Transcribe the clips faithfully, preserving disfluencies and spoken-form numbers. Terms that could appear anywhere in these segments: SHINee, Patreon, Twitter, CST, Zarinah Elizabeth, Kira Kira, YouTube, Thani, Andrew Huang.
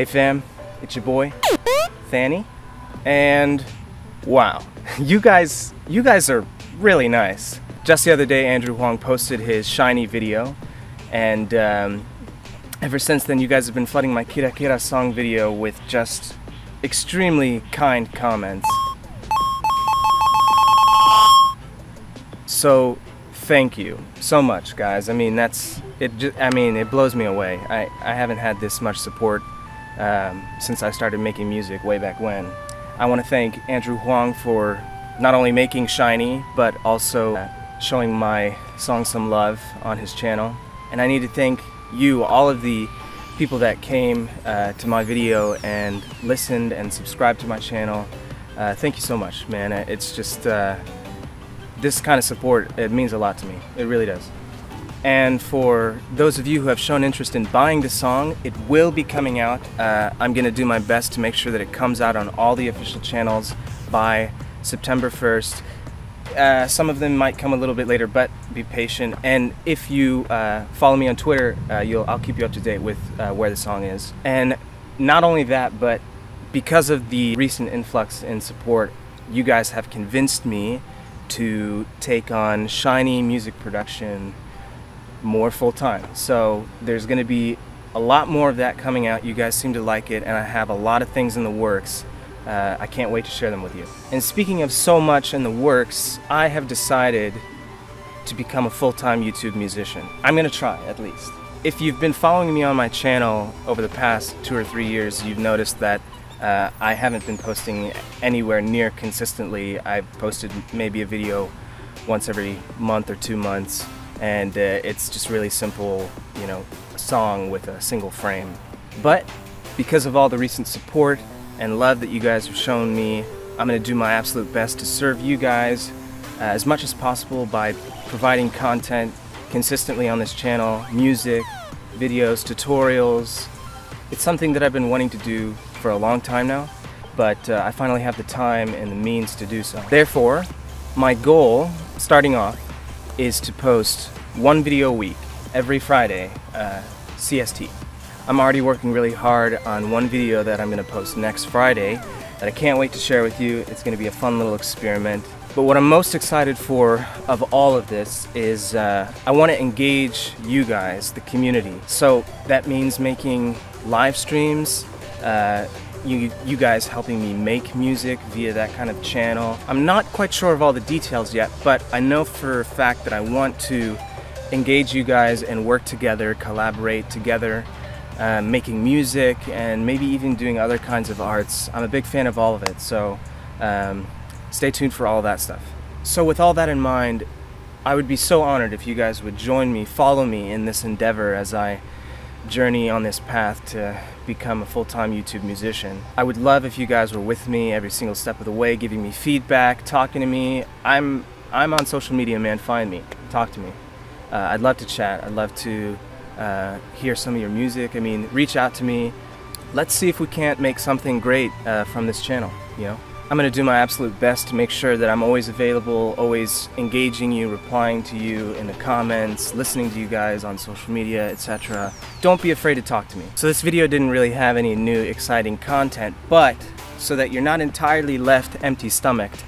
Hey fam, it's your boy, Thani, and wow, you guys, you guys are really nice. Just the other day, Andrew Huang posted his SHINee video, and um, ever since then, you guys have been flooding my Kira Kira song video with just extremely kind comments. So, thank you so much, guys. I mean, that's it. Just, I mean, it blows me away. I I haven't had this much support Um, since I started making music way back when. I want to thank Andrew Huang for not only making SHINee, but also uh, showing my song some love on his channel. And I need to thank you, all of the people that came uh, to my video and listened and subscribed to my channel. Uh, thank you so much, man. It's just, uh, this kind of support, it means a lot to me. It really does. And for those of you who have shown interest in buying the song, it will be coming out. Uh, I'm going to do my best to make sure that it comes out on all the official channels by September first. Uh, some of them might come a little bit later, but be patient. And if you uh, follow me on Twitter, uh, you'll, I'll keep you up to date with uh, where the song is. And not only that, but because of the recent influx in support, you guys have convinced me to take on SHINee music production more full-time. So there's going to be a lot more of that coming out. You guys seem to like it, and I have a lot of things in the works. Uh, I can't wait to share them with you. And speaking of so much in the works, I have decided to become a full-time YouTube musician. I'm going to try, at least. If you've been following me on my channel over the past two or three years, you've noticed that uh, I haven't been posting anywhere near consistently. I've posted maybe a video once every month or two months. And uh, it's just really simple, you know, a song with a single frame. But because of all the recent support and love that you guys have shown me, I'm gonna do my absolute best to serve you guys uh, as much as possible by providing content consistently on this channel, music, videos, tutorials. It's something that I've been wanting to do for a long time now, but uh, I finally have the time and the means to do so. Therefore, my goal, starting off, is to post one video a week, every Friday, uh, C S T. I'm already working really hard on one video that I'm gonna post next Friday that I can't wait to share with you. It's gonna be a fun little experiment. But what I'm most excited for of all of this is uh, I wanna engage you guys, the community. So that means making live streams, uh, You, you guys helping me make music via that kind of channel. I'm not quite sure of all the details yet, but I know for a fact that I want to engage you guys and work together, collaborate together, uh, making music and maybe even doing other kinds of arts. I'm a big fan of all of it, so um, stay tuned for all that stuff. So with all that in mind, I would be so honored if you guys would join me, follow me in this endeavor as I journey on this path to become a full-time YouTube musician. I would love if you guys were with me every single step of the way, giving me feedback, talking to me. I'm I'm on social media, man. Find me, talk to me. Uh, I'd love to chat. I'd love to uh, hear some of your music. I mean, reach out to me. Let's see if we can't make something great uh, from this channel. You know, I'm gonna do my absolute best to make sure that I'm always available, always engaging you, replying to you in the comments, listening to you guys on social media, et cetera. Don't be afraid to talk to me. So this video didn't really have any new exciting content, but so that you're not entirely left empty-stomached,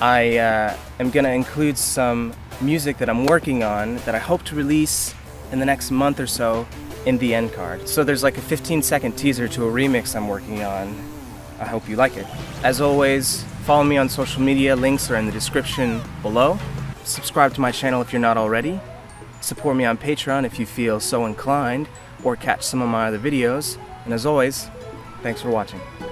I uh, am gonna include some music that I'm working on that I hope to release in the next month or so in the end card. So there's like a fifteen second teaser to a remix I'm working on. I hope you like it. As always, follow me on social media. Links are in the description below. Subscribe to my channel if you're not already. Support me on Patreon if you feel so inclined, or catch some of my other videos. And as always, thanks for watching.